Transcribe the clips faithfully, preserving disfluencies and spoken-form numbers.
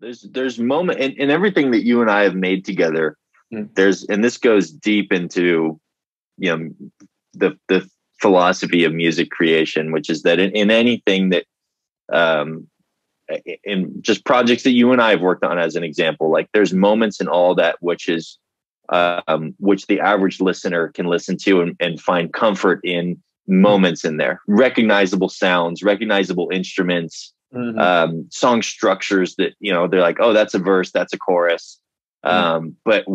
There's there's moment in, in everything that you and I have made together. Mm. There's and this goes deep into, you know, the the philosophy of music creation, which is that in, in anything that, um, in just projects that you and I have worked on, as an example, like there's moments in all that which is, um, which the average listener can listen to and, and find comfort in moments in there, recognizable sounds, recognizable instruments, mm-hmm. um, song structures that, you know, they're like, oh, that's a verse, that's a chorus. Mm-hmm. Um, but,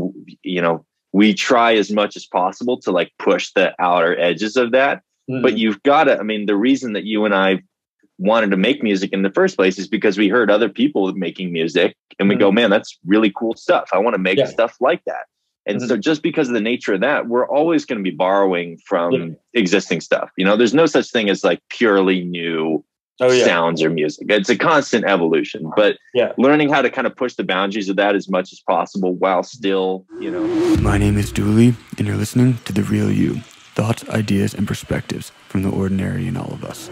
you know, we try as much as possible to like push the outer edges of that. Mm-hmm. But you've got to, I mean, the reason that you and I wanted to make music in the first place is because we heard other people making music and we mm-hmm. go, man, that's really cool stuff. I want to make yeah. stuff like that. And mm-hmm. so just because of the nature of that, we're always going to be borrowing from yeah. existing stuff. You know, there's no such thing as like purely new oh, yeah. sounds or music. It's a constant evolution, but yeah. learning how to kind of push the boundaries of that as much as possible while still, you know. My name is Dooley and you're listening to The Real You. Thoughts, ideas, and perspectives from the ordinary in all of us.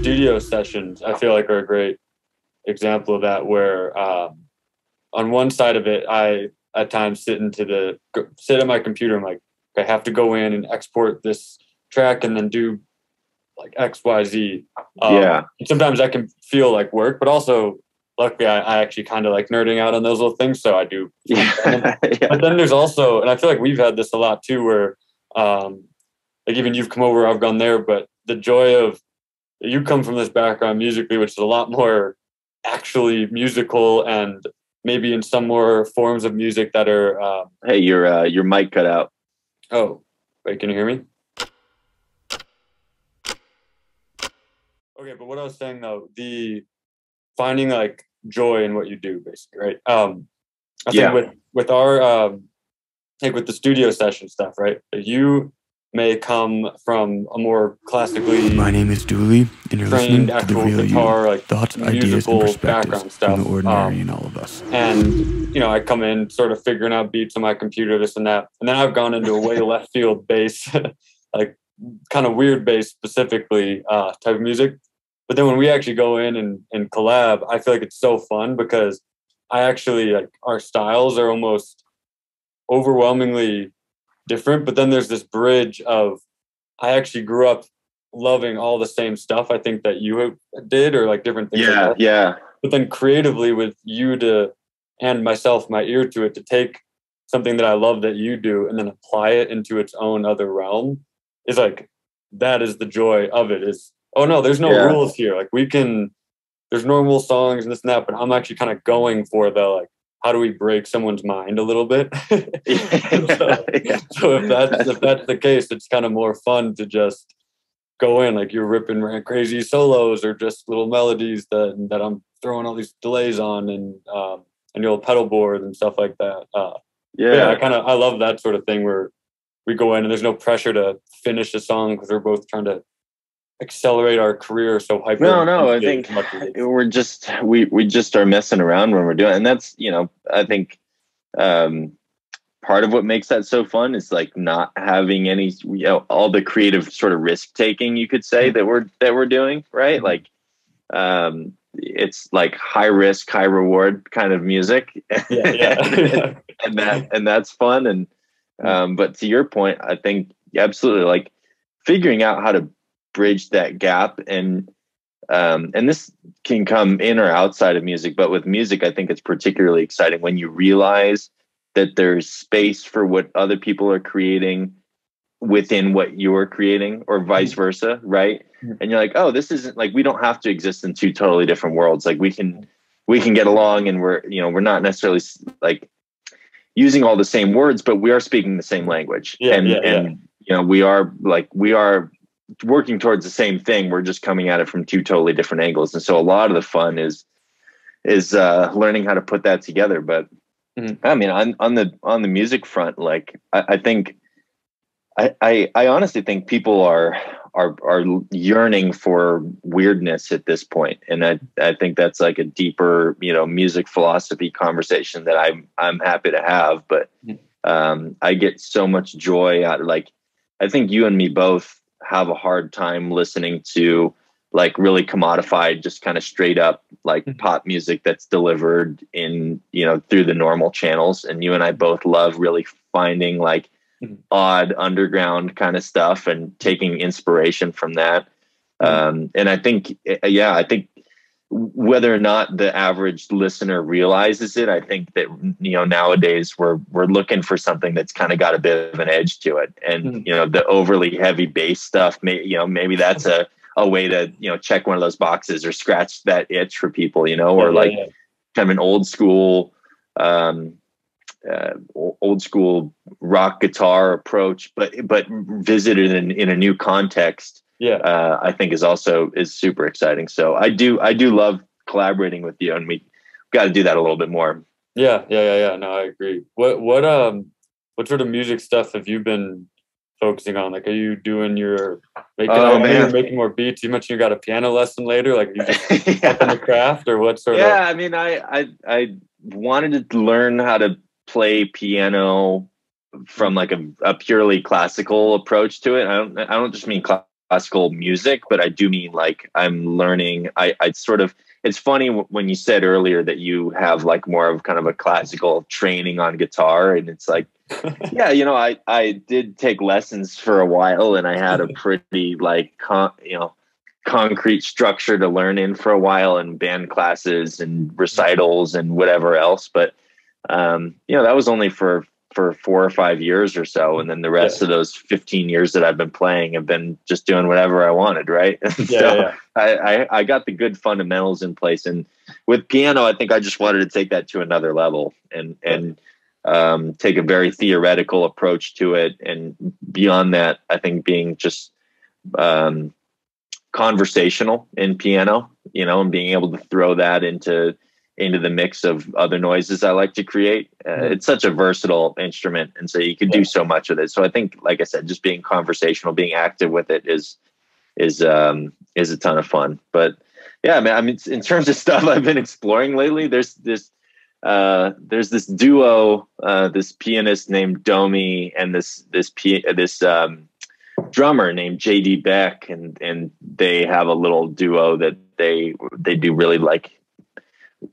Studio sessions, I feel like, are a great example of that, where um, on one side of it, I at times sit into the sit at my computer. I'm like, I have to go in and export this track and then do like X, Y, Z. Um, yeah. And sometimes that can feel like work, but also luckily I, I actually kind of like nerding out on those little things. So I do. yeah. But then there's also, and I feel like we've had this a lot too, where um, like even you've come over, I've gone there, but the joy of you come from this background musically, which is a lot more actually musical and maybe in some more forms of music that are. Um, hey, your uh, your mic cut out. Oh, wait, can you hear me? Okay, but what I was saying though, the finding like joy in what you do, basically, right? Um, I think yeah. with with our um, like with the studio session stuff, right? You may come from a more classically my name is Dooley and you're trained listening to The Real guitar, You. Like thoughts, ideas, and perspectives stuff, from the ordinary um, in all of us. And you know, I come in sort of figuring out beats on my computer, this and that, and then I've gone into a way left field bass, like kind of weird bass specifically uh, type of music. But then when we actually go in and, and collab, I feel like it's so fun because I actually like our styles are almost overwhelmingly different, but then there's this bridge of I actually grew up loving all the same stuff I think that you did, or like different things. Yeah, like yeah. But then creatively with you to and myself, my ear to it, to take something that I love that you do and then apply it into its own other realm is like that is the joy of it. Is oh no, there's no yeah. rules here. Like we can there's normal songs and this and that, but I'm actually kind of going for the like how do we break someone's mind a little bit? so, yeah. so if that's if that's the case, it's kind of more fun to just go in like you're ripping crazy solos or just little melodies that that I'm throwing all these delays on and um, and your old pedal board and stuff like that. Uh, yeah. yeah, I kind of I love that sort of thing where we go in and there's no pressure to finish a song because we're both trying to accelerate our career so hyper. No, no, I think we're just we we just are messing around when we're doing it. And that's, you know, I think um part of what makes that so fun is like not having any, you know, all the creative sort of risk taking you could say that we're that we're doing, right? Like um it's like high risk, high reward kind of music. Yeah, yeah. and that and that's fun. And um but to your point, I think absolutely like figuring out how to bridge that gap, and um and this can come in or outside of music, but with music I think it's particularly exciting when you realize that there's space for what other people are creating within what you're creating, or vice versa, right? And you're like, oh, this isn't like we don't have to exist in two totally different worlds. Like we can we can get along, and we're, you know, we're not necessarily like using all the same words, but we are speaking the same language. Yeah, and yeah, and yeah. you know, we are like we are working towards the same thing. We're just coming at it from two totally different angles. And so a lot of the fun is is uh learning how to put that together. But mm-hmm. I mean, on on the on the music front, like I, I think I, I I honestly think people are are are yearning for weirdness at this point. And I I think that's like a deeper, you know, music philosophy conversation that I'm I'm happy to have. But um I get so much joy out of, like, I think you and me both have a hard time listening to like really commodified, just kind of straight up like mm-hmm. pop music that's delivered in, you know, through the normal channels. And you and I both love really finding like mm-hmm. odd underground kind of stuff and taking inspiration from that. Mm-hmm. Um, and I think, yeah, I think whether or not the average listener realizes it, I think that, you know, nowadays we're, we're looking for something that's kind of got a bit of an edge to it. And, mm-hmm. you know, the overly heavy bass stuff, may, you know, maybe that's a, a way to, you know, check one of those boxes or scratch that itch for people, you know, or like yeah, yeah, yeah. kind of an old school, um, uh, old school rock guitar approach, but, but visited in, in a new context. Yeah. Uh, I think is also is super exciting. So I do, I do love collaborating with you, and we got to do that a little bit more. Yeah. Yeah. Yeah. Yeah. No, I agree. What, what, um, what sort of music stuff have you been focusing on? Like, are you doing your making, oh, man. making more beats? You mentioned you got a piano lesson later, like are you just yeah. up in the craft or what sort yeah, of? Yeah. I mean, I, I, I wanted to learn how to play piano from like a, a purely classical approach to it. I don't, I don't just mean classical. classical music, but I do mean like I'm learning. I, I sort of, it's funny w- when you said earlier that you have like more of kind of a classical training on guitar, and it's like, yeah, you know, I, I did take lessons for a while, and I had a pretty like, con- you know, concrete structure to learn in for a while, and band classes and recitals and whatever else. But, um, you know, that was only for for four or five years or so. And then the rest yeah. of those fifteen years that I've been playing, I've been just doing whatever I wanted. Right. Yeah, so yeah. I, I, I got the good fundamentals in place, and with piano, I think I just wanted to take that to another level and, and, um, take a very theoretical approach to it. And beyond that, I think being just, um, conversational in piano, you know, and being able to throw that into, into the mix of other noises I like to create. Uh, mm-hmm. It's such a versatile instrument, and so you can yeah. do so much with it. So I think, like I said, just being conversational, being active with it is, is, um, is a ton of fun. But yeah, man, I mean, in terms of stuff I've been exploring lately, there's this, uh, there's this duo, uh, this pianist named Domi and this, this, p- this, um, drummer named J D Beck. And, and they have a little duo that they, they do really like,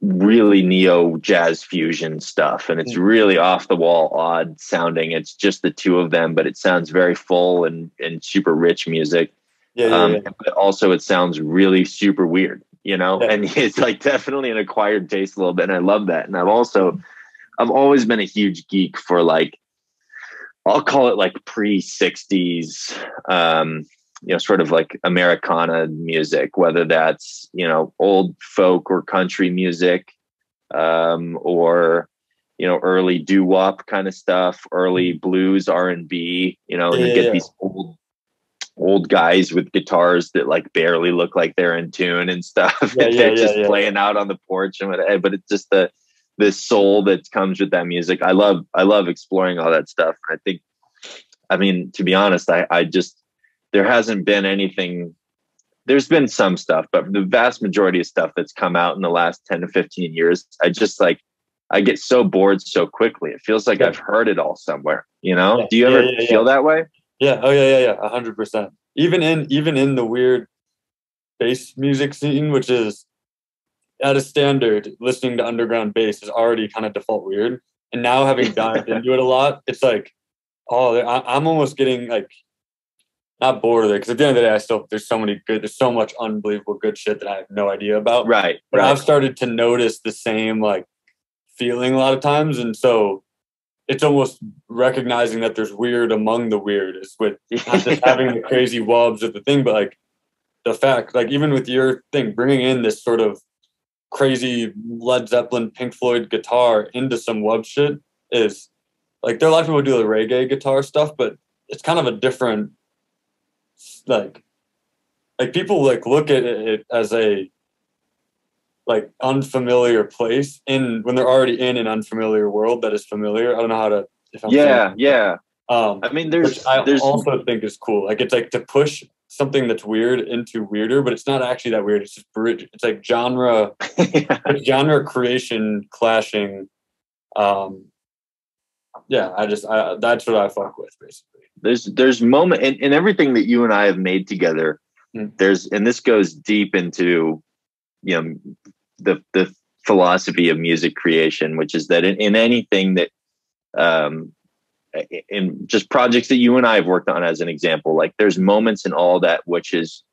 really neo jazz fusion stuff, and it's really off the wall, odd sounding. It's just the two of them, but it sounds very full and and super rich music. Yeah, yeah, um, yeah. But also it sounds really super weird, you know. Yeah. And it's like definitely an acquired taste a little bit, and I love that. And I've also, I've always been a huge geek for like, I'll call it like pre sixties, um, you know, sort of like Americana music, whether that's, you know, old folk or country music, um, or, you know, early doo-wop kind of stuff, early blues, R and B, you know, yeah, you get yeah. these old, old guys with guitars that like barely look like they're in tune and stuff. Yeah, and yeah, they're yeah, just yeah. playing out on the porch and whatever. But it's just the, the soul that comes with that music. I love, I love exploring all that stuff. I think, I mean, to be honest, I, I just, there hasn't been anything. There's been some stuff, but the vast majority of stuff that's come out in the last ten to fifteen years, I just like, I get so bored so quickly. It feels like yeah. I've heard it all somewhere, you know? Yeah. Do you yeah, ever yeah, feel yeah. that way? Yeah. Oh yeah. Yeah. Yeah. A hundred percent. Even in, even in the weird bass music scene, which is at a standard, listening to underground bass is already kind of default weird. And now having dived into it a lot, it's like, oh, I, I'm almost getting like, not bored of it, because at the end of the day, I still there's so many good, there's so much unbelievable good shit that I have no idea about. Right. But right. I've started to notice the same like feeling a lot of times, and so it's almost recognizing that there's weird among the weird. Is with not just having the crazy wobs of the thing, but like the fact, like even with your thing, bringing in this sort of crazy Led Zeppelin, Pink Floyd guitar into some wob shit is like there are a lot of people who do the reggae guitar stuff, but it's kind of a different. Like, like people like look at it as a like unfamiliar place, and when they're already in an unfamiliar world that is familiar. I don't know how to. If I'm yeah, yeah. Um, I mean, there's. I there's, also think is cool. Like it's like to push something that's weird into weirder, but it's not actually that weird. It's just it's like genre, yeah. genre creation clashing. Um, yeah, I just I, that's what I fuck with basically. There's there's moment in, in everything that you and I have made together. there's, and this goes deep into, you know, the, the philosophy of music creation, which is that in, in anything that, um, in just projects that you and I have worked on as an example, like there's moments in all that, which is,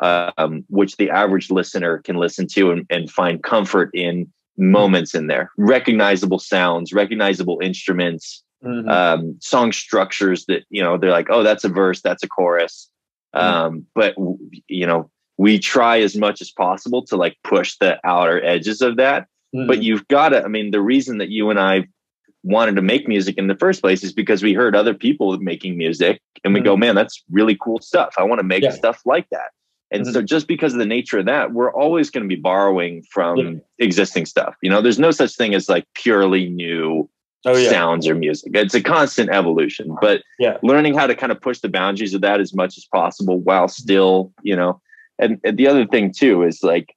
um, which the average listener can listen to and, and find comfort in moments in there, recognizable sounds, recognizable instruments, mm-hmm. um, song structures that, you know, they're like, oh, that's a verse, that's a chorus. Um, but you know, we try as much as possible to like push the outer edges of that, mm-hmm. but you've got to, I mean, the reason that you and I wanted to make music in the first place is because we heard other people making music and we mm-hmm. go, man, that's really cool stuff. I want to make yeah. stuff like that. And mm-hmm. so just because of the nature of that, we're always going to be borrowing from yeah. existing stuff. You know, there's no such thing as like purely new oh, yeah. sounds or music. It's a constant evolution, but yeah. learning how to kind of push the boundaries of that as much as possible while still, you know, and, and the other thing too, is like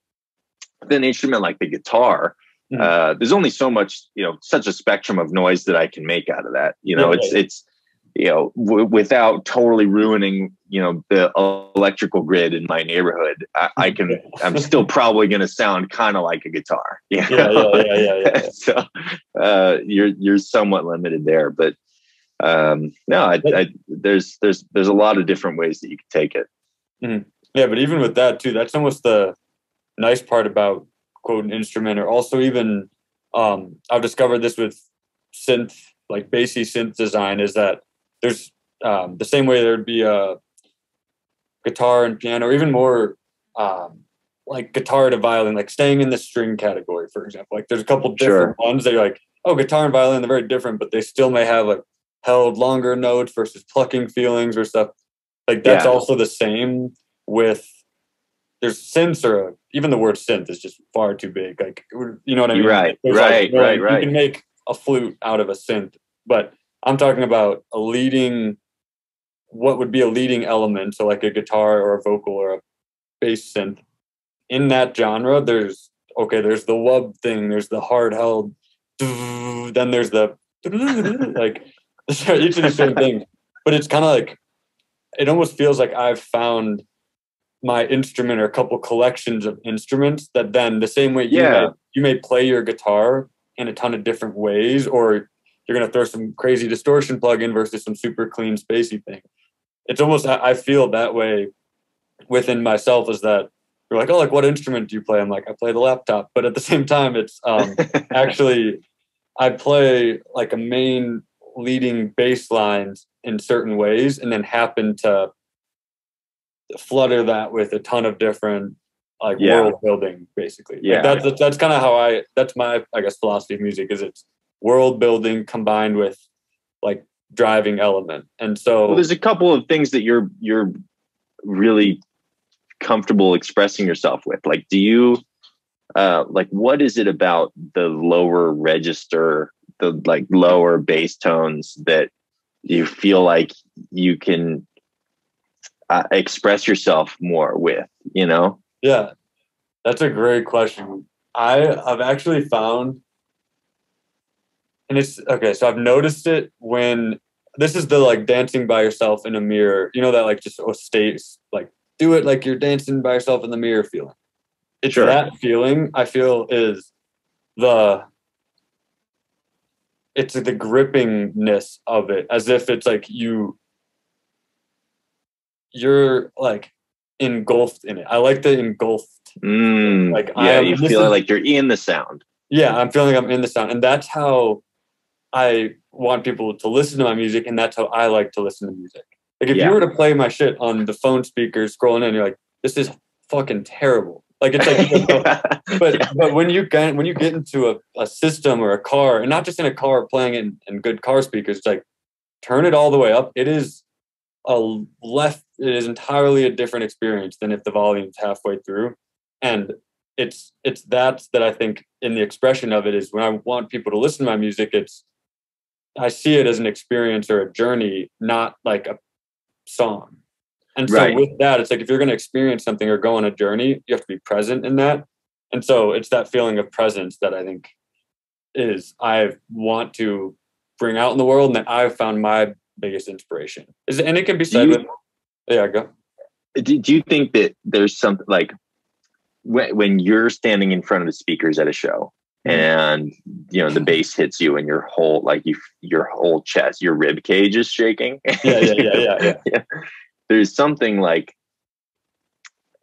with an instrument like the guitar, mm-hmm. uh, there's only so much, you know, such a spectrum of noise that I can make out of that. You know, okay. it's, it's, you know, w- without totally ruining, you know, the electrical grid in my neighborhood, I, I can, I'm still probably going to sound kind of like a guitar. You know? Yeah, yeah, yeah, yeah, yeah. So uh, you're, you're somewhat limited there, but um, no, I, I, there's, there's, there's a lot of different ways that you can take it. Mm-hmm. Yeah. But even with that too, that's almost the nice part about quote an instrument, or also even um, I've discovered this with synth, like bassy synth design, is that there's um, the same way there'd be a guitar and piano, or even more um, like guitar to violin, like staying in the string category, for example. Like there's a couple different sure. ones that you're like, oh, guitar and violin, they're very different, but they still may have like held longer notes versus plucking feelings or stuff. Like that's yeah. also the same with, there's synths, or even the word synth is just far too big. Like, you know what I mean? Right, there's right, like, right, like, right. You can make a flute out of a synth, but I'm talking about a leading, what would be a leading element, so like a guitar or a vocal or a bass synth. In that genre, there's, okay, there's the wub thing, there's the hard-held, then there's the, like, each of the same thing. But it's kind of like, it almost feels like I've found my instrument, or a couple collections of instruments, that then the same way you, yeah. may, you may play your guitar in a ton of different ways, or you're going to throw some crazy distortion plug in versus some super clean spacey thing. It's almost, I feel that way within myself, is that you're like, oh, like what instrument do you play? I'm like, I play the laptop. But at the same time, it's um, actually, I play like a main leading bass lines in certain ways, and then happen to flutter that with a ton of different like yeah. world building, basically. Yeah, like that's, that's that's kind of how I. That's my, I guess, philosophy of music, is it's world building combined with like driving element. And so, well, there's a couple of things that you're you're really comfortable expressing yourself with. Like, do you uh, like what is it about the lower register, the like lower bass tones, that you feel like you can Uh, express yourself more with, you know? Yeah, that's a great question. I, I've actually found, and it's, okay, so I've noticed it when, this is the like dancing by yourself in a mirror, you know, that like just oh, state, like do it like you're dancing by yourself in the mirror feeling. It's sure. that feeling, I feel, is the, it's the grippingness of it, as if it's like you, you're like engulfed in it. I like the engulfed. Mm, like yeah, I'm, you feel like you're in the sound. Yeah, I'm feeling I'm in the sound. And that's how I want people to listen to my music. And that's how I like to listen to music. Like if yeah. you were to play my shit on the phone speakers, scrolling in, you're like, this is fucking terrible. Like it's like, yeah. but, yeah. but when you get, when you get into a, a system or a car, and not just in a car, playing it in, in good car speakers, it's like, turn it all the way up. It is a left, it is entirely a different experience than if the volume's halfway through. And it's it's that that I think in the expression of it is when I want people to listen to my music, it's I see it as an experience or a journey, not like a song. And so right. with that, it's like if you're going to experience something or go on a journey, you have to be present in that. And so it's that feeling of presence that I think is I want to bring out in the world, and that I've found my biggest inspiration is, and it can be said you, with, yeah, go. do, do you think that there's something like when, when you're standing in front of the speakers at a show and, you know, the bass hits you and your whole, like you, your whole chest, your rib cage is shaking. Yeah, yeah, yeah, yeah, yeah. Yeah. There's something like,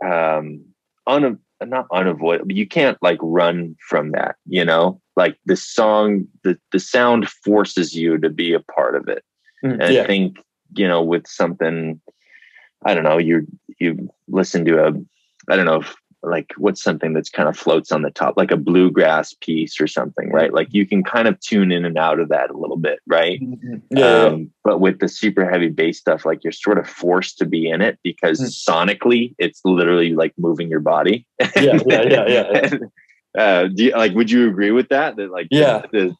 um, un, not unavoidable. You can't like run from that, you know, like the song, the, the sound forces you to be a part of it. Mm, and yeah. I think, you know, with something, I don't know, you, you listen to a, I don't know if, like what's something that's kind of floats on the top, like a bluegrass piece or something, right? Like you can kind of tune in and out of that a little bit, right? Yeah. Um, but with the super heavy bass stuff, like you're sort of forced to be in it because mm. sonically it's literally like moving your body. Yeah, yeah, yeah, yeah. yeah. And, uh, do you, like, would you agree with that? That like, yeah, the,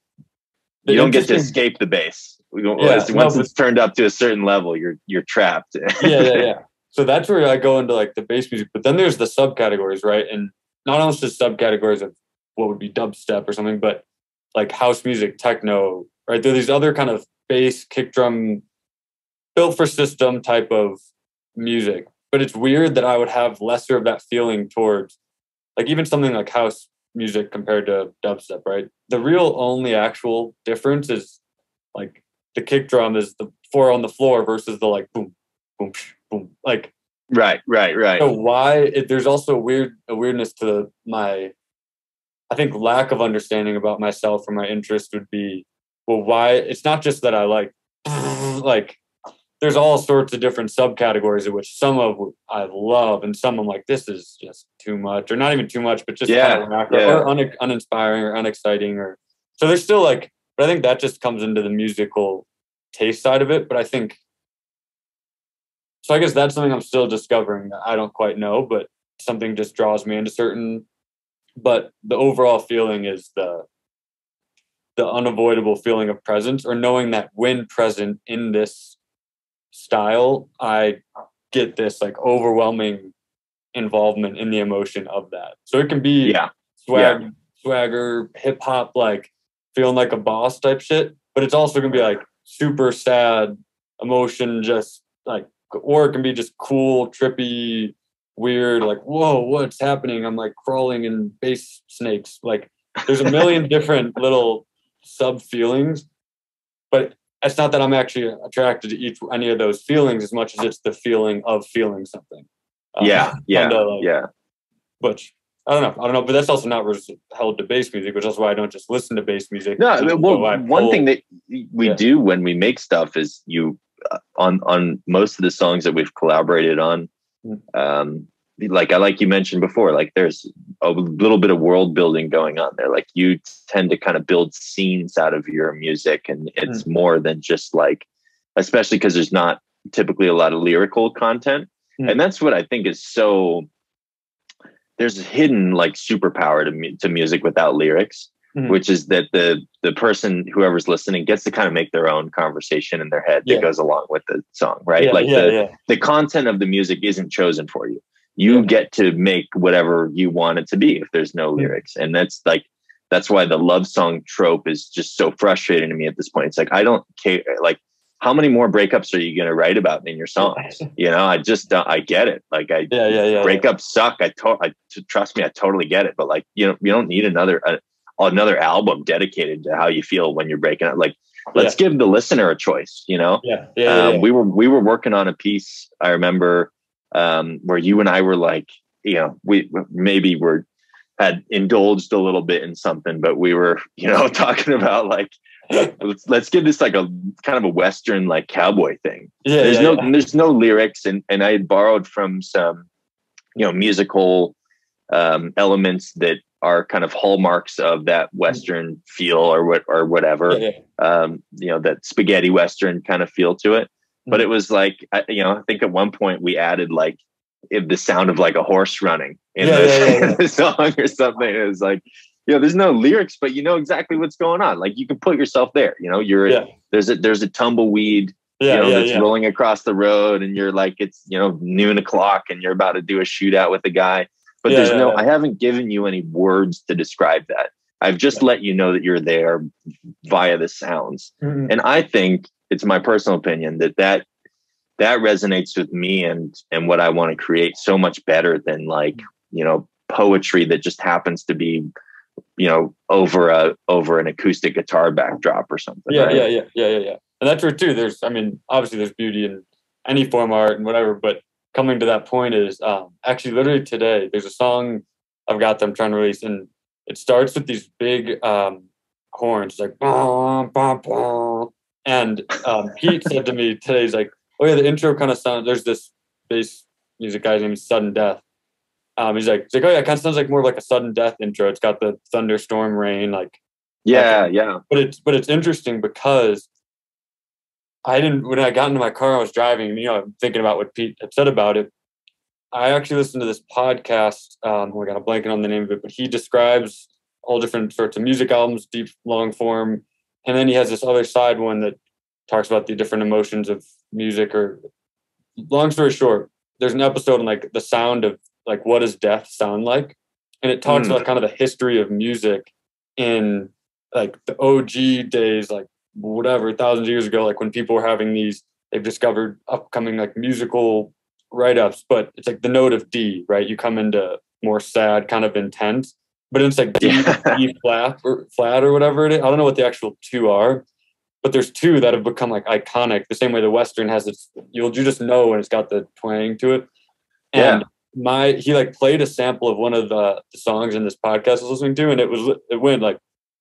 the, you don't get to escape the bass. We don't, yeah, once no, but, it's turned up to a certain level, you're you're trapped. Yeah, yeah, yeah. So that's where I go into like the bass music, but then there's the subcategories, right? And not only just subcategories of what would be dubstep or something, but like house music, techno, right? There are these other kind of bass, kick drum, built for system type of music. But it's weird that I would have lesser of that feeling towards like even something like house music compared to dubstep, right? The real only actual difference is like the kick drum is the four on the floor versus the like boom, boom, psh. Boom. Like right right right so why it, there's also a weird a weirdness to my I think lack of understanding about myself or my interest would be well why it's not just that I like like there's all sorts of different subcategories of which some of I love and some I'm like this is just too much or not even too much but just yeah, kind of macro, yeah. or un, uninspiring or unexciting or so there's still like but I think that just comes into the musical taste side of it but I think so I guess that's something I'm still discovering that I don't quite know, but something just draws me into certain, but the overall feeling is the, the unavoidable feeling of presence or knowing that when present in this style, I get this like overwhelming involvement in the emotion of that. So it can be yeah. swag, yeah. swagger, hip hop, like feeling like a boss type shit, but it's also going to be like super sad emotion, just like, or it can be just cool, trippy, weird, like, whoa, what's happening? I'm like crawling in bass snakes. Like there's a million different little sub feelings, but it's not that I'm actually attracted to each, any of those feelings as much as it's the feeling of feeling something. Um, yeah. Yeah. Kinda, like, yeah. Which I don't know. I don't know, but that's also not res- held to bass music, which is why I don't just listen to bass music. No, well, one pull. thing that we yeah. do when we make stuff is you, Uh, on on most of the songs that we've collaborated on, um, like I like you mentioned before, like there's a little bit of world building going on there. Like you tend to kind of build scenes out of your music, and it's mm. more than just like, especially because there's not typically a lot of lyrical content, mm. and that's what I think is so. There's a hidden like superpower to mu- to music without lyrics. Mm-hmm. Which is that the the person, whoever's listening, gets to kind of make their own conversation in their head yeah. that goes along with the song, right? Yeah, like yeah, the, yeah. the content of the music isn't chosen for you. You yeah. get to make whatever you want it to be if there's no yeah. lyrics. And that's like, that's why the love song trope is just so frustrating to me at this point. It's like, I don't care. Like, how many more breakups are you going to write about in your songs? You know, I just don't, I get it. Like I yeah, yeah, yeah, breakups yeah. suck. I, to- I trust me, I totally get it. But like, you know, you don't need another, uh, another album dedicated to how you feel when you're breaking up. Like, let's yeah. give the listener a choice, you know? Yeah. Yeah, um, yeah, yeah. We were, we were working on a piece. I remember, um, where you and I were like, you know, we maybe were had indulged a little bit in something, but we were, you know, talking about like, let's, let's give this like a kind of a Western, like cowboy thing. Yeah. There's yeah, no, yeah. there's no lyrics. And, and I had borrowed from some, you know, musical, um, elements that are kind of hallmarks of that Western feel or what, or whatever, yeah, yeah. um, you know, that spaghetti Western kind of feel to it. Mm-hmm. But it was like, I, you know, I think at one point we added like if the sound of like a horse running in, yeah, the, yeah, yeah, yeah. in the song or something. It was like, you know, there's no lyrics, but you know exactly what's going on. Like you can put yourself there, you know, you're, yeah. there's a, there's a tumbleweed, yeah, you know, yeah, that's yeah. rolling across the road and you're like, it's, you know, noon o'clock and you're about to do a shootout with a guy. But yeah, there's no, yeah, yeah. I haven't given you any words to describe that. I've just yeah. let you know that you're there via the sounds. Mm-hmm. And I think it's my personal opinion that that that resonates with me and and what I want to create so much better than, like, you know, poetry that just happens to be, you know, over a over an acoustic guitar backdrop or something. Yeah, right? yeah, yeah, yeah, yeah, yeah. And that's true too. There's, I mean, obviously there's beauty in any form of art and whatever, but coming to that point is um, actually literally today, there's a song I've got that I'm trying to release, and it starts with these big um, horns. It's like, bah, bah, bah. And um, Pete said to me today, he's like, oh yeah, the intro kind of sounds, there's this bass music guy's name is Sudden Death. Um, he's like, he's like, oh yeah, it kind of sounds like more of like a sudden death intro. It's got the thunderstorm rain, like yeah, like, yeah. But it's but it's interesting because I didn't when I got into my car, I was driving, you know, I'm thinking about what Pete had said about it. I actually listened to this podcast. Um, we got a blanket on the name of it, but he describes all different sorts of music albums, deep, long form, and then he has this other side one that talks about the different emotions of music. Or, long story short, there's an episode on like the sound of, like, what does death sound like? And it talks mm. about kind of the history of music in like the O G days, like whatever, thousands of years ago, like when people were having these, they've discovered upcoming like musical write-ups, but it's like the note of D, right? You come into more sad, kind of intense, but it's like D, D flat or flat or whatever it is. I don't know what the actual two are, but there's two that have become like iconic, the same way the Western has its, you'll you just know when it's got the twang to it. And yeah. My he like played a sample of one of the, the songs in this podcast I was listening to, and it was it went like,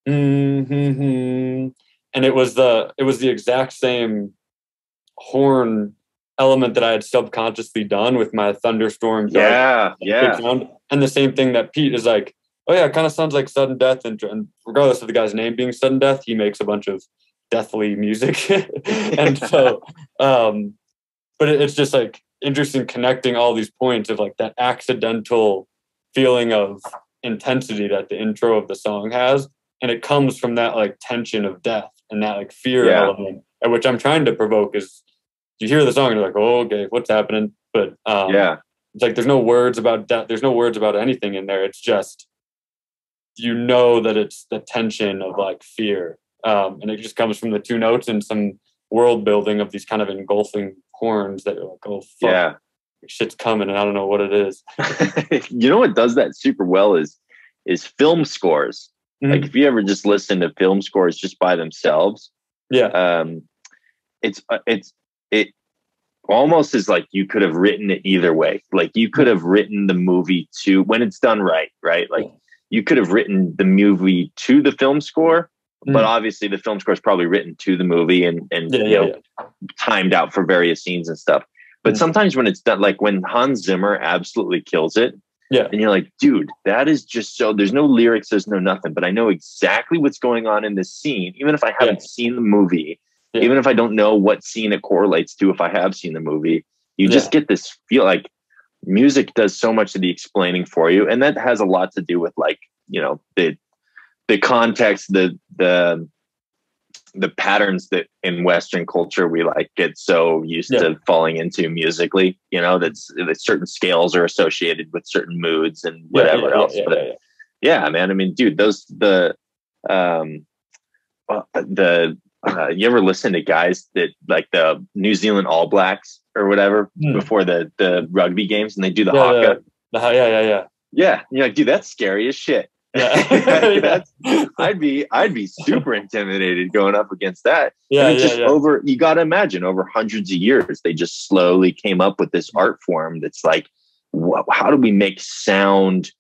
mm, mm, mm, and it was the it was the exact same horn element that I had subconsciously done with my thunderstorm. Yeah, dark, yeah. Sound. And the same thing that Pete is like, oh yeah, it kind of sounds like sudden death, and, and regardless of the guy's name being Sudden Death, he makes a bunch of deathly music, and so, um, but it, it's just like. Interesting connecting all these points of like that accidental feeling of intensity that the intro of the song has, and it comes from that like tension of death and that like fear yeah. element, at which I'm trying to provoke is you hear the song and you're like, oh okay, what's happening? But um yeah it's like there's no words about death, there's no words about anything in there, it's just, you know, that it's the tension of like fear, um and it just comes from the two notes and some world building of these kind of engulfing horns that you're like, oh fuck, yeah, shit's coming and I don't know what it is. You know what does that super well is is film scores. Mm-hmm. Like if you ever just listen to film scores just by themselves, yeah um it's it's it almost is like you could have written it either way. Like you could have written the movie to, when it's done right, right like yeah. you could have written the movie to the film score. But obviously the film score is probably written to the movie and, and yeah, you know, yeah, yeah. timed out for various scenes and stuff. But mm. sometimes when it's done, like when Hans Zimmer absolutely kills it, yeah. and you're like, dude, that is just so, there's no lyrics, there's no nothing, but I know exactly what's going on in this scene. Even if I haven't yeah. seen the movie, yeah. even if I don't know what scene it correlates to, if I have seen the movie, you yeah. just get this feel like music does so much of the explaining for you. And that has a lot to do with like, you know, the, the context, the the the patterns that in Western culture we like get so used yeah. to falling into musically, you know, that's that certain scales are associated with certain moods and whatever yeah, yeah, else. Yeah, yeah, but yeah, yeah. yeah, man. I mean, dude, those the um the uh, you ever listen to guys that like the New Zealand All Blacks or whatever mm. before the the rugby games, and they do the yeah, haka. The, the, yeah, yeah, yeah, yeah. You're like, dude, that's scary as shit. Yeah. That's, I'd be I'd be super intimidated going up against that. Yeah, and it's yeah, just yeah. over. You got to imagine over hundreds of years, they just slowly came up with this art form that's like, wh- how do we make sound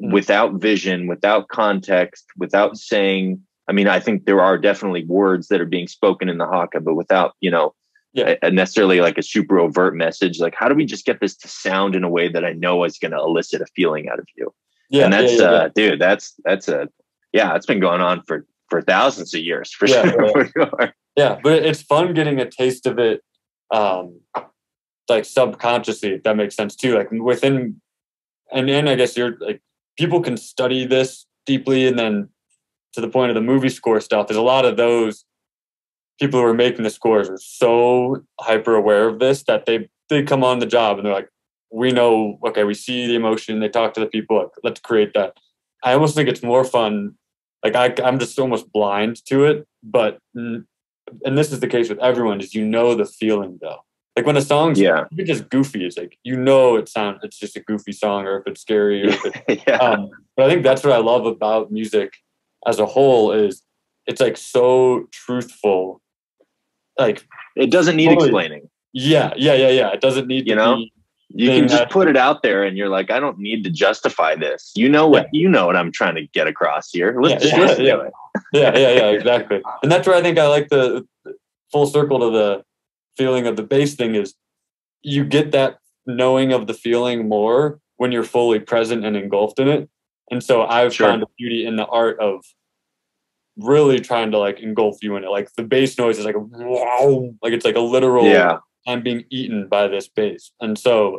without vision, without context, without saying? I mean, I think there are definitely words that are being spoken in the haka, but without you know, yeah. a, necessarily like a super overt message. Like, how do we just get this to sound in a way that I know is going to elicit a feeling out of you? Yeah, and that's yeah, yeah, uh yeah. dude, that's that's a yeah, it's been going on for for thousands of years for yeah, sure. Right. For sure. Yeah, but it's fun getting a taste of it um like subconsciously, if that makes sense too. Like within and then I guess you're like people can study this deeply, and then to the point of the movie score stuff, there's a lot of those people who are making the scores are so hyper aware of this that they they come on the job and they're like, we know, okay, we see the emotion, they talk to the people, like, let's create that. I almost think it's more fun. Like I, I'm just almost blind to it, but, and this is the case with everyone, is you know the feeling though. Like when a song's yeah. even just goofy, it's like, you know, it sounds, it's just a goofy song, or if it's scary. Or if it, yeah. um, but I think that's what I love about music as a whole, is it's like so truthful. Like it doesn't need totally, explaining. Yeah. Yeah. Yeah. Yeah. It doesn't need, you to know, you can just that, put it out there and you're like, I don't need to justify this. You know what, yeah. you know what I'm trying to get across here. Let's yeah, just yeah, do yeah. it. yeah. Yeah. Yeah. Exactly. And that's where I think I like the full circle to the feeling of the bass thing, is you get that knowing of the feeling more when you're fully present and engulfed in it. And so I've sure. found a beauty in the art of really trying to like engulf you in it. Like the bass noise is like, wow, like it's like a literal, yeah. I'm being eaten by this bass. And so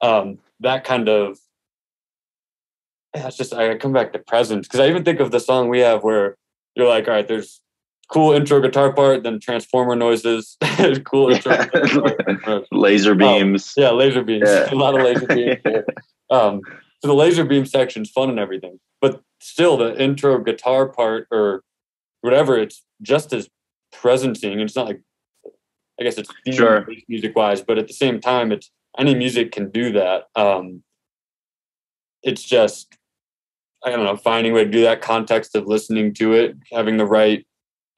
um, that kind of, yeah, it's just, I come back to presence. Cause I even think of the song we have where you're like, all right, there's cool intro guitar part, then transformer noises. cool intro yeah. guitar part. Laser beams. Um, yeah, laser beams. Yeah. A lot of laser beams. yeah. um, so the laser beam section's fun and everything, but still the intro guitar part or whatever, it's just as presencing. It's not like, I guess it's sure. music-wise, but at the same time, it's any music can do that. Um, it's just, I don't know, finding a way to do that, context of listening to it, having the right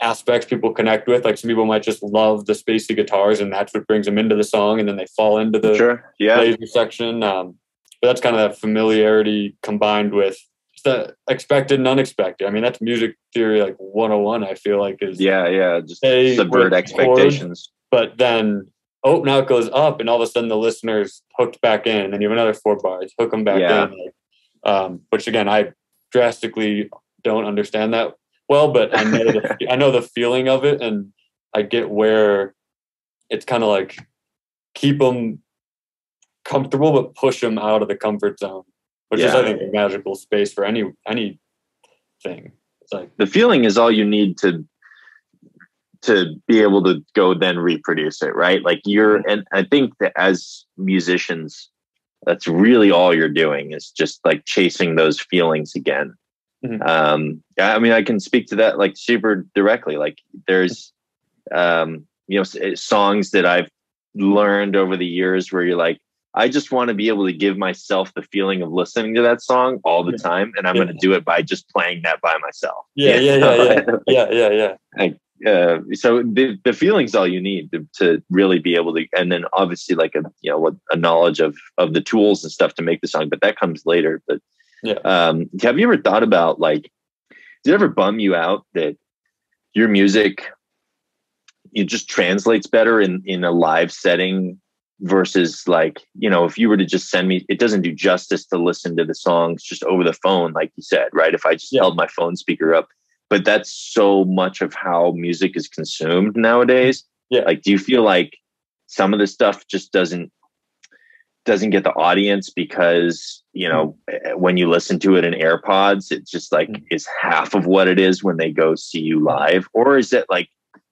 aspects people connect with. Like some people might just love the spacey guitars and that's what brings them into the song, and then they fall into the sure. yeah. laser section. Um, but that's kind of that familiarity combined with just the expected and unexpected. I mean, that's music theory like one oh one, I feel like. is Yeah, yeah, just hey, subvert expectations. Chord, but then, oh, now it goes up and all of a sudden the listener's hooked back in, and then you have another four bars, hook them back yeah. in. Like, um, which again, I drastically don't understand that well, but I know the, I know the feeling of it, and I get where it's kind of like keep them comfortable, but push them out of the comfort zone, which yeah. is, I think, a magical space for any anything. It's like the feeling is all you need to to be able to go then reproduce it, right? Like you're, and I think that as musicians, that's really all you're doing is just like chasing those feelings again. Mm-hmm. Um, I mean, I can speak to that like super directly. Like there's, um, you know, songs that I've learned over the years where you're like, I just want to be able to give myself the feeling of listening to that song all the yeah. time. And I'm yeah. going to do it by just playing that by myself. Yeah. Yeah. Yeah. Yeah. yeah. Yeah. Yeah. Like, uh, so the, the feeling's all you need to, to really be able to, and then obviously like a, you know, a knowledge of, of the tools and stuff to make the song, but that comes later. But yeah. Um, have you ever thought about like, did it ever bum you out that your music, it just translates better in, in a live setting versus like, you know, if you were to just send me, it doesn't do justice to listen to the songs just over the phone, like you said, right? If I just yeah. held my phone speaker up, but that's so much of how music is consumed nowadays. Yeah. Like, do you feel like some of the stuff just doesn't, doesn't get the audience because, you know, mm. when you listen to it in AirPods, it's just like mm. is half of what it is when they go see you live? Or is it like,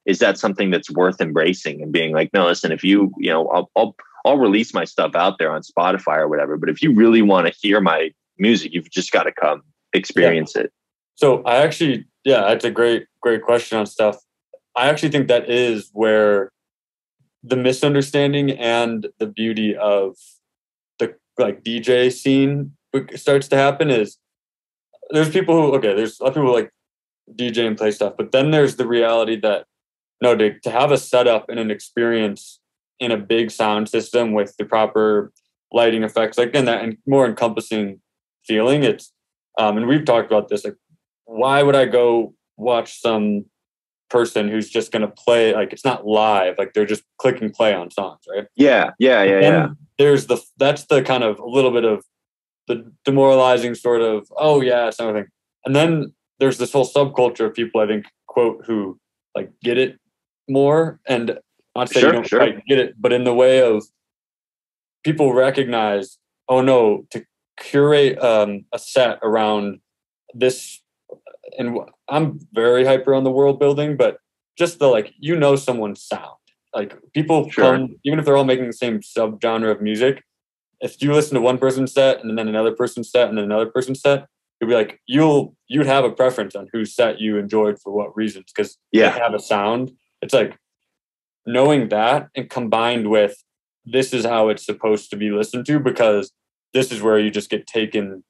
is that something that's worth embracing and being like, no, listen, if you, you know, I'll, I'll, I'll release my stuff out there on Spotify or whatever, but if you really want to hear my music, you've just got to come experience yeah. it. So I actually, yeah, that's a great, great question on stuff. I actually think that is where the misunderstanding and the beauty of the like D J scene starts to happen, is there's people who, okay, there's a lot of people who like D J and play stuff, but then there's the reality that no, to, to have a setup and an experience in a big sound system with the proper lighting effects, like in that and more encompassing feeling, it's, um, and we've talked about this, like, why would I go watch some person who's just going to play, like, it's not live, like they're just clicking play on songs, right? Yeah. Yeah. Yeah. yeah. There's the, that's the kind of a little bit of the demoralizing sort of, oh yeah, it's everything. And then there's this whole subculture of people, I think, quote, who like get it more. And not say sure, you don't sure. quite get it, but in the way of people recognize, oh no, to curate um, a set around this. And I'm very hyper on the world building, but just the, like, you know, someone's sound, like people sure. come, even if they're all making the same subgenre of music, if you listen to one person's set and then another person's set and then another person's set, you'll be like, you'll, you'd have a preference on whose set you enjoyed for what reasons. Cause yeah. they have a sound. It's like, knowing that and combined with this is how it's supposed to be listened to, because this is where you just get taken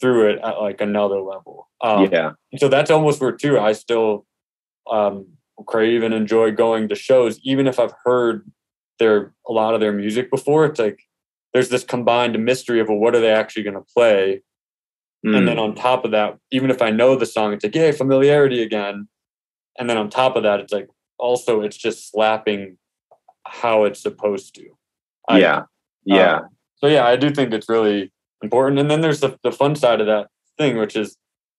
through it at like another level. Um, yeah. So that's almost where too, I still um, crave and enjoy going to shows, even if I've heard their, a lot of their music before. It's like, there's this combined mystery of, well, what are they actually going to play? Mm. And then on top of that, even if I know the song, it's like, yay, familiarity again. And then on top of that, it's like, also, it's just slapping how it's supposed to. I, yeah. Yeah. Um, so yeah, I do think it's really important. And then there's the, the fun side of that thing, which is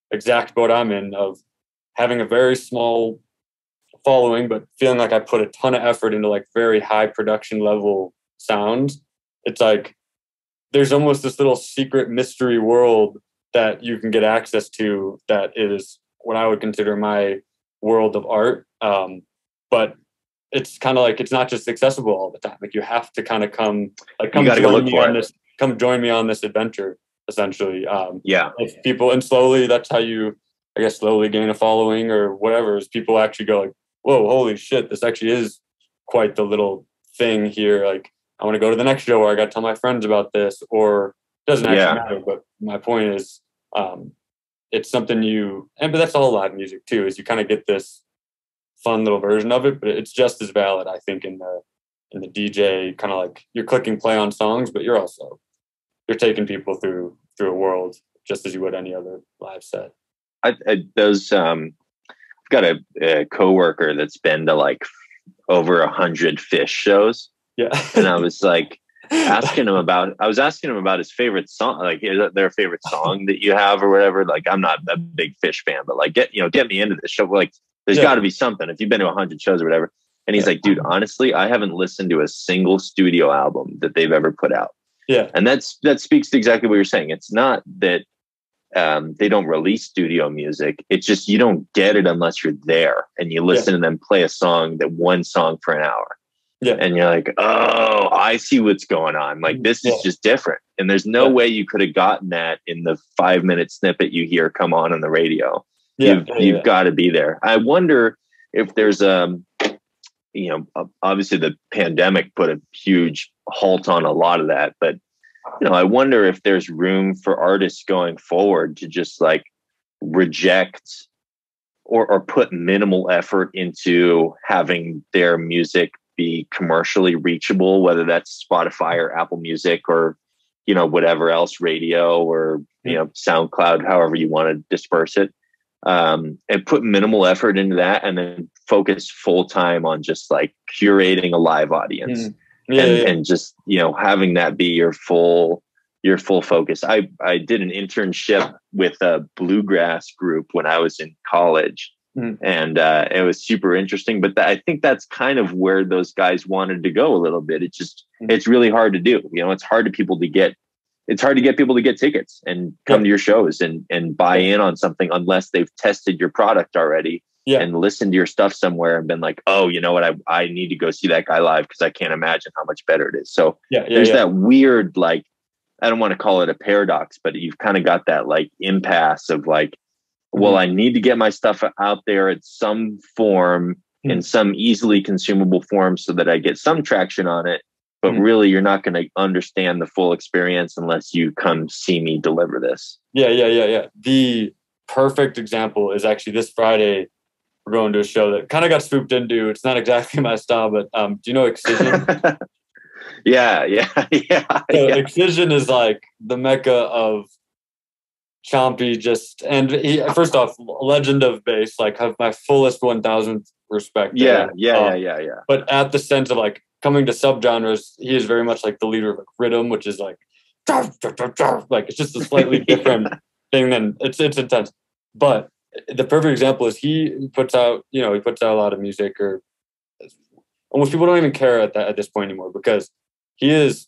exact what I'm in, of having a very small following, but feeling like I put a ton of effort into like very high production level sounds. It's like there's almost this little secret mystery world that you can get access to that is what I would consider my world of art. Um, but it's kind of like, it's not just accessible all the time. Like you have to kind of come, like come join, go look me for on this, come join me on this adventure, essentially. Um, yeah. If people, and slowly, that's how you, I guess, slowly gain a following or whatever, is people actually go like, whoa, holy shit, this actually is quite the little thing here. Like, I want to go to the next show, or I got to tell my friends about this, or it doesn't actually yeah. matter. But my point is, um, it's something you, and but that's all live music too, is you kind of get this fun little version of it, but it's just as valid, I think, in the, in the D J, kind of like you're clicking play on songs, but you're also, you're taking people through, through a world just as you would any other live set. I, I those, um, I've got a, a coworker that's been to like over a hundred Phish shows. Yeah. And I was like asking him about, I was asking him about his favorite song, like their favorite song that you have or whatever. Like, I'm not a big Phish fan, but like, get, you know, get me into this show. Like, there's yeah. got to be something if you've been to a hundred shows or whatever. And he's yeah. like, dude, honestly, I haven't listened to a single studio album that they've ever put out. Yeah. And that's, that speaks to exactly what you're saying. It's not that um, they don't release studio music. It's just, you don't get it unless you're there and you listen yeah. to them play a song, that one song for an hour. Yeah. And you're like, oh, I see what's going on. Like, this is yeah. just different. And there's no yeah. way you could have gotten that in the five minute snippet you hear come on on the radio. Yeah. You've, yeah, you've yeah. got to be there. I wonder if there's, um, you know, obviously the pandemic put a huge halt on a lot of that. But, you know, I wonder if there's room for artists going forward to just like reject or, or put minimal effort into having their music be commercially reachable, whether that's Spotify or Apple Music or, you know, whatever else, radio or, you know, SoundCloud, however you want to disperse it, um, and put minimal effort into that and then focus full time on just like curating a live audience mm. yeah, and, yeah. and just, you know, having that be your full, your full focus. I, I did an internship with a bluegrass group when I was in college. Mm-hmm. And uh, it was super interesting, but th- I think that's kind of where those guys wanted to go a little bit. It's just, mm-hmm. it's really hard to do. You know, it's hard to people to get, it's hard to get people to get tickets and come yeah. to your shows and, and buy in on something unless they've tested your product already yeah. and listened to your stuff somewhere and been like, oh, you know what? I, I need to go see that guy live because I can't imagine how much better it is. So yeah, yeah, there's yeah. that weird, like, I don't want to call it a paradox, but you've kind of got that like impasse of like, well, I need to get my stuff out there in some form, mm. in some easily consumable form so that I get some traction on it. But mm. really, you're not going to understand the full experience unless you come see me deliver this. Yeah, yeah, yeah, yeah. The perfect example is actually this Friday, we're going to a show that kind of got swooped into. It's not exactly my style, but um, do you know Excision? yeah, yeah, yeah, so yeah. Excision is like the mecca of chompy, just, and he, first off, legend of bass, like have my fullest one thousandth respect. Yeah, yeah, um, yeah, yeah, yeah. But at the sense of like coming to subgenres, he is very much like the leader of like rhythm, which is like, like it's just a slightly different yeah. thing than it's it's intense. But the perfect example is he puts out, you know, he puts out a lot of music, or almost people don't even care at that at this point anymore because he is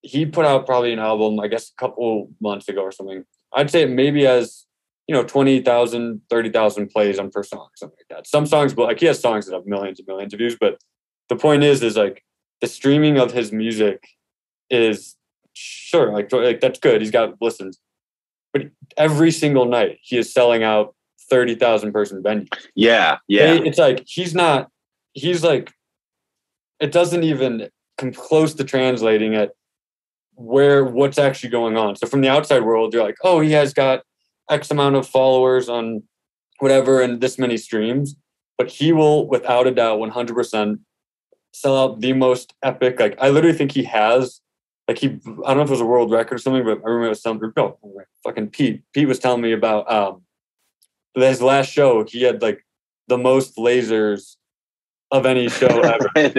he put out probably an album, I guess, a couple months ago or something. I'd say it maybe has, you know, twenty thousand, thirty thousand plays on per song, something like that. Some songs, but like he has songs that have millions and millions of views. But the point is, is like the streaming of his music is sure, like, like that's good. He's got listens. But every single night he is selling out thirty thousand person venues. Yeah. Yeah. They, it's like, he's not, he's like it doesn't even come close to translating at where what's actually going on. So from the outside world, you're like, oh, he has got X amount of followers on whatever and this many streams, but he will, without a doubt, one hundred percent sell out the most epic. Like, I literally think he has, like, he, I don't know if it was a world record or something, but I remember it was something, oh, fucking Pete. Pete was telling me about um, his last show. He had, like, the most lasers of any show ever. like,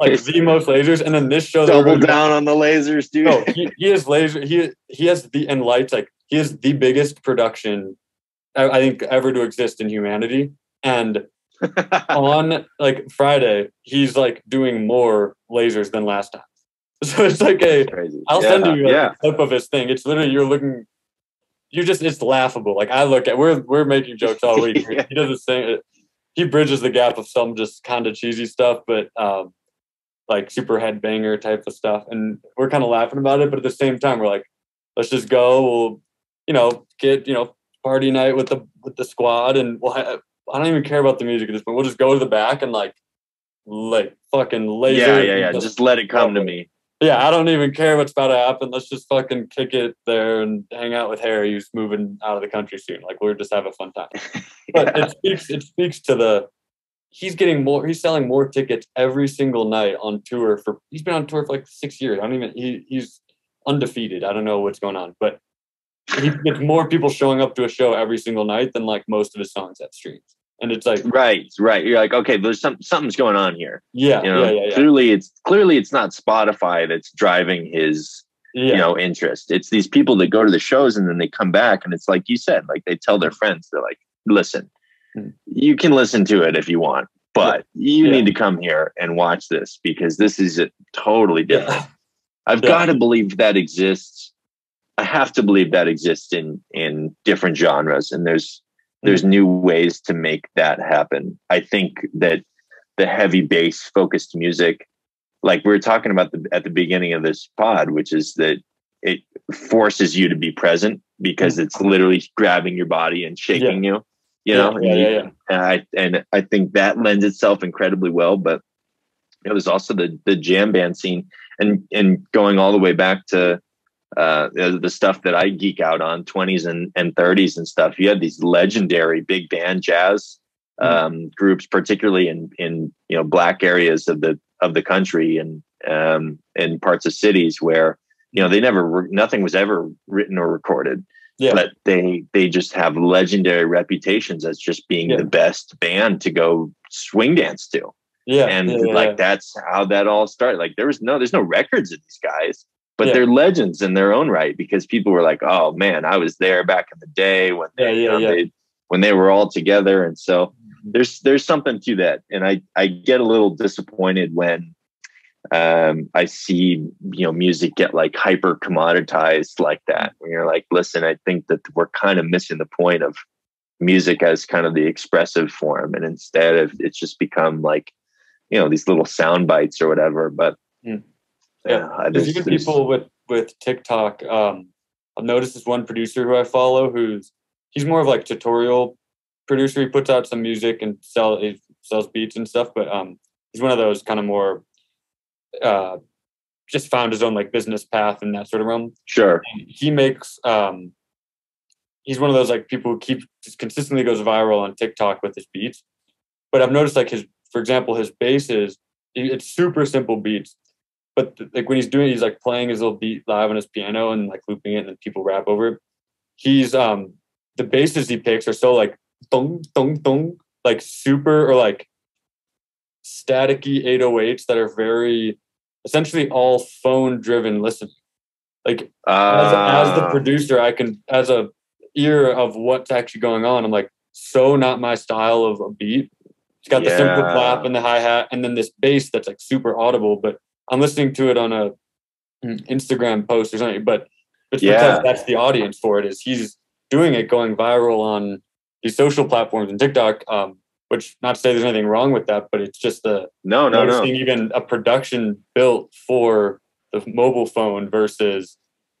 like the most lasers. And then this show. Double down on the lasers, dude. No, he, he has laser. He, he has the, and lights, like, he is the biggest production, I, I think, ever to exist in humanity. And on, like, Friday, he's, like, doing more lasers than last time. So it's like a, I'll yeah, send you like, yeah. a clip of his thing. It's literally, you're looking, you just, it's laughable. Like, I look at, we're we're making jokes all week. yeah. He does this thing. He bridges the gap of some just kind of cheesy stuff, but um, like super headbanger type of stuff. And we're kind of laughing about it. But at the same time, we're like, let's just go. We'll, you know, get, you know, party night with the, with the squad. And we'll have, I don't even care about the music at this point. We'll just go to the back and like, like fucking laser. Yeah, yeah, yeah. Just, just let it come to me. Yeah, I don't even care what's about to happen. Let's just fucking kick it there and hang out with Harry, who's moving out of the country soon. Like, we're just have a fun time. But yeah. it speaks it speaks to the, he's getting more, he's selling more tickets every single night on tour for, he's been on tour for like six years. I don't even, he, he's undefeated. I don't know what's going on, but he gets more people showing up to a show every single night than like most of his songs at streams. And it's like, right, right. You're like, okay, there's some, something's going on here. Yeah, you know, yeah, yeah, yeah. Clearly it's clearly it's not Spotify that's driving his, yeah. you know, interest. It's these people that go to the shows and then they come back, and it's like you said, like they tell their friends, they're like, listen, mm-hmm. you can listen to it if you want, but yeah. you yeah. need to come here and watch this because this is a totally different. Yeah. I've yeah. got to believe that exists. I have to believe that exists in in different genres, and there's. There's new ways to make that happen. I think that the heavy bass focused music, like we were talking about the, at the beginning of this pod, which is that it forces you to be present because it's literally grabbing your body and shaking yeah. you, you yeah, know? Yeah, and, yeah, yeah. And, I, and I think that lends itself incredibly well, but it was also the, the jam band scene and, and going all the way back to, Uh, the stuff that I geek out on, twenties and, and thirties and stuff. You had these legendary big band jazz um, mm-hmm. groups, particularly in in you know black areas of the of the country and um, in parts of cities where you know they never re- nothing was ever written or recorded, yeah. but they they just have legendary reputations as just being yeah. the best band to go swing dance to. Yeah, and yeah, like yeah. that's how that all started. Like there was no there's no records of these guys. But yeah. they're legends in their own right because people were like, "Oh man, I was there back in the day when they, yeah, yeah, you know, yeah. they when they were all together." And so there's there's something to that, and I I get a little disappointed when um, I see you know music get like hyper commoditized like that. When you're like, "Listen, I think that we're kind of missing the point of music as kind of the expressive form," and instead of it's just become like you know these little sound bites or whatever. But mm. Yeah, yeah there's even people with, with TikTok. Um, I've noticed this one producer who I follow who's, he's more of like tutorial producer. He puts out some music and sell, he sells beats and stuff, but um, he's one of those kind of more, uh, just found his own like business path in that sort of realm. Sure. And he makes, um, he's one of those like people who keep, just consistently goes viral on TikTok with his beats. But I've noticed like his, for example, his basses, it's super simple beats. But like when he's doing, he's like playing his little beat live on his piano and like looping it, and then people rap over it. He's um the basses he picks are so like thong thong thong, like super or like staticky eight oh eights that are very essentially all phone driven listening. Like uh. as, as the producer, I can as a ear of what's actually going on. I'm like so not my style of a beat. It's got yeah. the simple clap and the hi hat, and then this bass that's like super audible, but I'm listening to it on a Instagram post or something, but it's yeah. because that's the audience for it is he's doing it going viral on these social platforms and TikTok, um, which not to say there's anything wrong with that, but it's just the no, no, no. even a production built for the mobile phone versus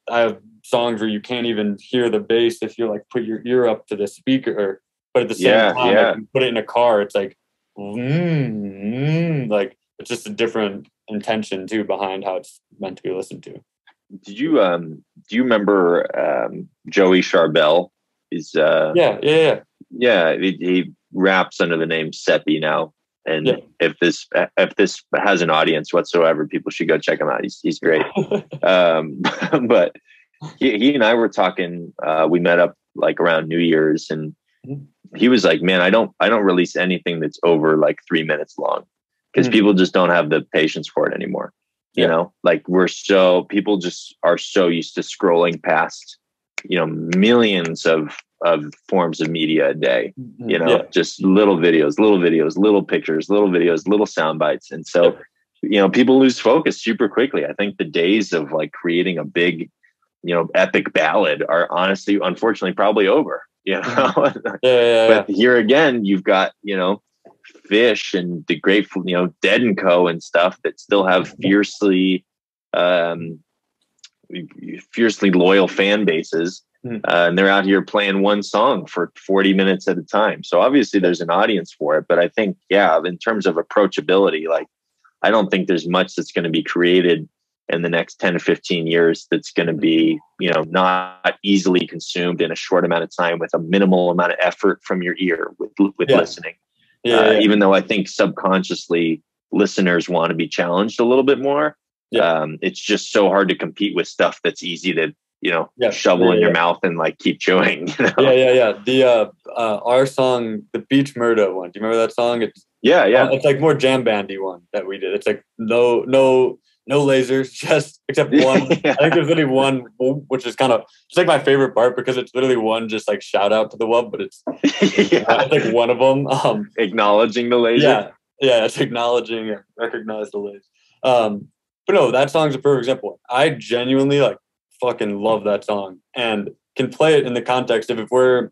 I have songs where you can't even hear the bass if you like put your ear up to the speaker, but at the same yeah, time, yeah. like, you put it in a car. It's like, mm, mm, like, it's just a different intention too behind how it's meant to be listened to. Do you um do you remember um Joey Charbell? Is uh yeah yeah yeah, yeah he, he raps under the name Seppy now. And yeah. if this if this has an audience whatsoever, people should go check him out. He's he's great. um, but he, he and I were talking. Uh, we met up like around New Year's, and he was like, "Man, I don't I don't release anything that's over like three minutes long because mm. people just don't have the patience for it anymore. Yeah. You know, like we're so people just are so used to scrolling past, you know, millions of." of forms of media a day, you know, yeah. just little videos, little videos, little pictures, little videos, little sound bites. And so, yeah. you know, people lose focus super quickly. I think the days of like creating a big, you know, epic ballad are honestly, unfortunately, probably over, you know, yeah, yeah, but yeah. here again, you've got, you know, Phish and the great, you know, Dead and Co and stuff that still have fiercely, um, fiercely loyal fan bases. Uh, and they're out here playing one song for forty minutes at a time. So obviously there's an audience for it. But I think, yeah, in terms of approachability, like I don't think there's much that's going to be created in the next ten to fifteen years that's going to be, you know, not easily consumed in a short amount of time with a minimal amount of effort from your ear with, with yeah. listening. Yeah, uh, yeah. Even though I think subconsciously listeners want to be challenged a little bit more. Yeah. Um, it's just so hard to compete with stuff that's easy to, you know, yeah, shovel yeah, in your yeah. mouth and like keep chewing. You know? Yeah, yeah, yeah. The uh, uh, our song, the Beach Murder one. Do you remember that song? It's yeah, yeah. Uh, it's like more jam bandy one that we did. It's like no, no, no lasers, just except one. yeah. I think there's really one, which is kind of it's like my favorite part because it's literally one just like shout out to the wub, but it's, it's, yeah. uh, it's like one of them um, acknowledging the laser. Yeah, yeah. It's acknowledging and recognize the laser. Um, but no, that song's a perfect example. I genuinely like. Fucking love that song and can play it in the context of if we're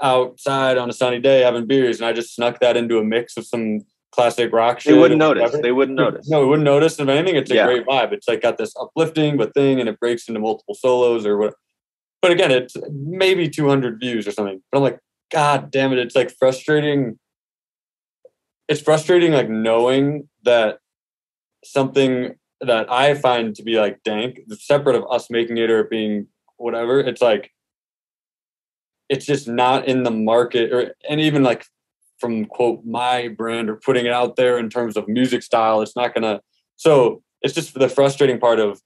outside on a sunny day having beers and I just snuck that into a mix of some classic rock shit. They wouldn't notice. They wouldn't notice. No, we wouldn't notice. If anything, it's a yeah. great vibe. It's like got this uplifting but thing and it breaks into multiple solos or what. But again, it's maybe two hundred views or something. But I'm like, God damn it. It's like frustrating. It's frustrating like knowing that something that I find to be like dank, separate of us making it or it being whatever. It's like, it's just not in the market or, and even like from quote, my brand or putting it out there in terms of music style, it's not gonna, so it's just the frustrating part of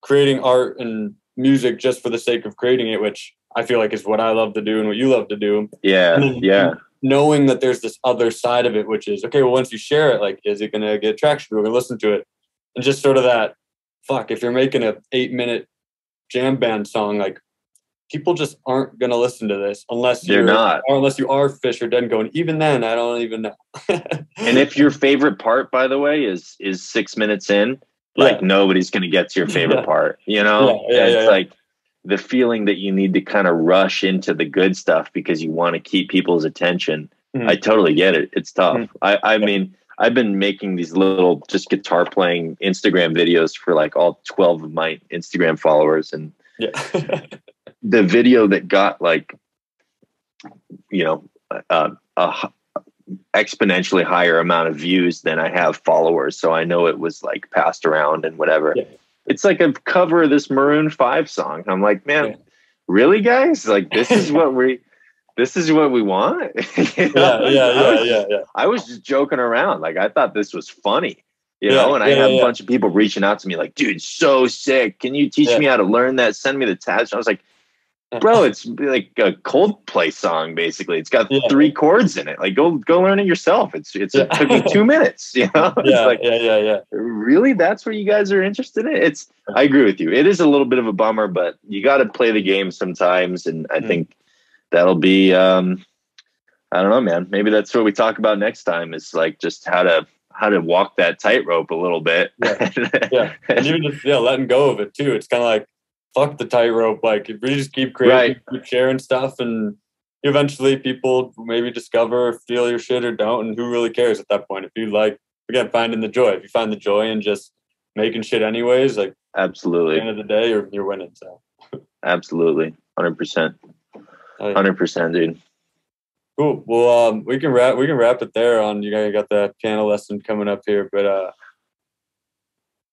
creating art and music just for the sake of creating it, which I feel like is what I love to do and what you love to do. Yeah. And then, yeah. And knowing that there's this other side of it, which is okay. Well, once you share it, like, is it going to get traction? We're going to listen to it. And just sort of that, fuck, if you're making an eight minute jam band song, like people just aren't going to listen to this unless you're, you're not, or unless you are Phish or Dead and Co. And even then, I don't even know. And if your favorite part, by the way, is, is six minutes in, yeah. like nobody's going to get to your favorite yeah. part, you know, yeah, yeah, it's yeah, yeah. like the feeling that you need to kind of rush into the good stuff because you want to keep people's attention. Mm-hmm. I totally get it. It's tough. Mm-hmm. I, I yeah. mean, I've been making these little just guitar playing Instagram videos for like all twelve of my Instagram followers. And yeah. the video that got like, you know, uh, a exponentially higher amount of views than I have followers. So I know it was like passed around and whatever. Yeah. It's like a cover of this Maroon five song. I'm like, man, yeah. really guys? Like this is what we This is what we want. you know? Yeah, yeah, yeah, was, yeah, yeah. I was just joking around. Like I thought this was funny, you yeah, know. And yeah, I had yeah, a bunch yeah. of people reaching out to me, like, "Dude, so sick! Can you teach yeah. me how to learn that? Send me the tabs." I was like, "Bro, it's like a Coldplay song. Basically, it's got yeah. three chords in it. Like, go go learn it yourself. It's it's yeah. it took me two minutes. You know? It's yeah, like, yeah, yeah, yeah. Really, that's what you guys are interested in? It's. I agree with you. It is a little bit of a bummer, but you got to play the game sometimes. And I mm. think. That'll be, um, I don't know, man, maybe that's what we talk about next time is like just how to, how to walk that tightrope a little bit. Yeah. yeah. And even just yeah, letting go of it too. It's kind of like, fuck the tightrope. Like if we just keep creating, right. keep sharing stuff and eventually people maybe discover, or feel your shit or don't. And who really cares at that point? If you like, again, finding the joy, if you find the joy in just making shit anyways, like absolutely at the end of the day you're, you're winning. So absolutely. one hundred percent. Hundred percent, dude. Cool. Well, um, we can wrap we can wrap it there. On you guys got the piano lesson coming up here, but uh,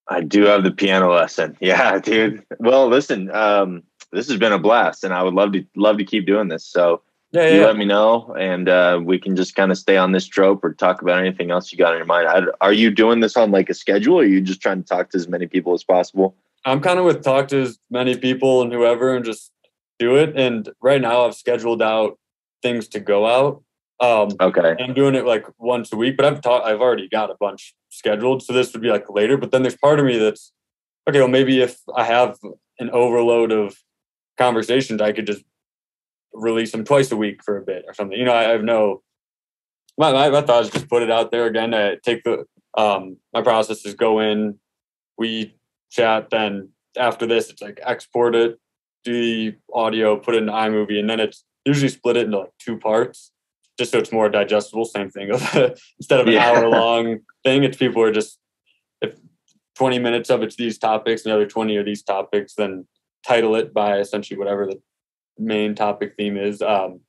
I do have the piano lesson. Yeah, dude. Well, listen, um, this has been a blast, and I would love to love to keep doing this. So yeah, yeah, you yeah. let me know, and uh, we can just kind of stay on this trope or talk about anything else you got in your mind. I, are you doing this on like a schedule, or are you just trying to talk to as many people as possible? I'm kind of with talk to as many people and whoever, and just do it. And right now, I've scheduled out things to go out. Um, okay. I'm doing it like once a week, but I've taught, I've already got a bunch scheduled. So this would be like later, but then there's part of me that's okay. Well, maybe if I have an overload of conversations, I could just release them twice a week for a bit or something. You know, I, I have no, my, my, my thoughts just put it out there again. I take the, um, my process is go in, we chat. Then after this, it's like export it, do the audio, put it in iMovie. And then it's usually split it into like two parts, just so it's more digestible. Same thing. Instead of an yeah. hour long thing, it's people are just, if twenty minutes of it's these topics and the other twenty are these topics, then title it by essentially whatever the main topic theme is. Um,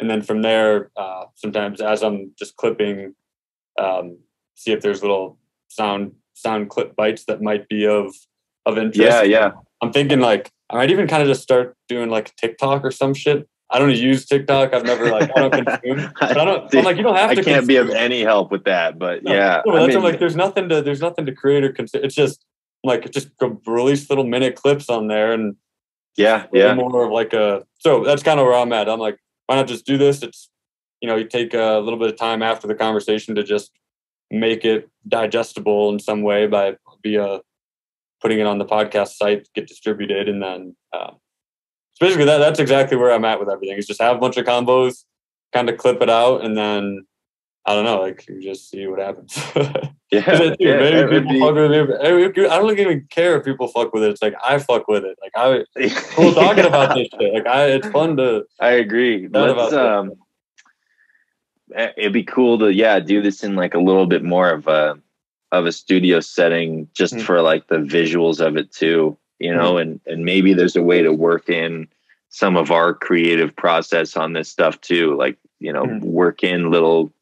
and then from there, uh, sometimes as I'm just clipping, um, see if there's little sound, sound clip bites that might be of, of interest. Yeah. Yeah. I'm thinking like, I might even kind of just start doing like TikTok or some shit. I don't use TikTok. I've never like, I don't consume. But I don't, I'm like, you don't have to. I can't consume. Be of any help with that, but no, yeah. No, that's I mean, I'm like, there's nothing to, there's nothing to create or consume. It's just like, just release little minute clips on there. And yeah, yeah. More of like a, so that's kind of where I'm at. I'm like, why not just do this? It's, you know, you take a little bit of time after the conversation to just make it digestible in some way by via putting it on the podcast site, get distributed. And then, um, So basically, that, that's exactly where I'm at with everything. Is just have a bunch of combos, kind of clip it out, and then, I don't know, like, you just see what happens. yeah, yeah maybe people be... fuck with it. I don't even care if people fuck with it. It's like, I fuck with it. Like, I, cool talking yeah. about this shit. Like, I, it's fun to... I agree. Let's, um, it'd be cool to, yeah, do this in, like, a little bit more of a, of a studio setting, just mm. for, like, the visuals of it, too. You know, and, and maybe there's a way to work in some of our creative process on this stuff too. Like, you know, mm-hmm. work in little,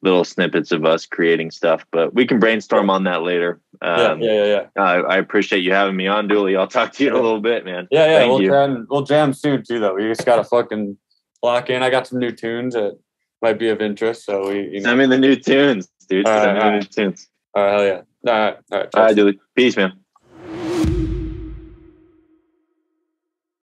little snippets of us creating stuff, but we can brainstorm on that later. Um, yeah, yeah, yeah. yeah. I, I appreciate you having me on, Dooley. I'll talk to you in a little bit, man. Yeah, yeah. Thank we'll, you. Jam, we'll jam soon too, though. We just got to fucking lock in. I got some new tunes that might be of interest. So we, you know. Send me the new tunes, dude. All right, Send me all right. the new tunes. All right, hell yeah. All right, all right. All right, Dooley. Peace, man.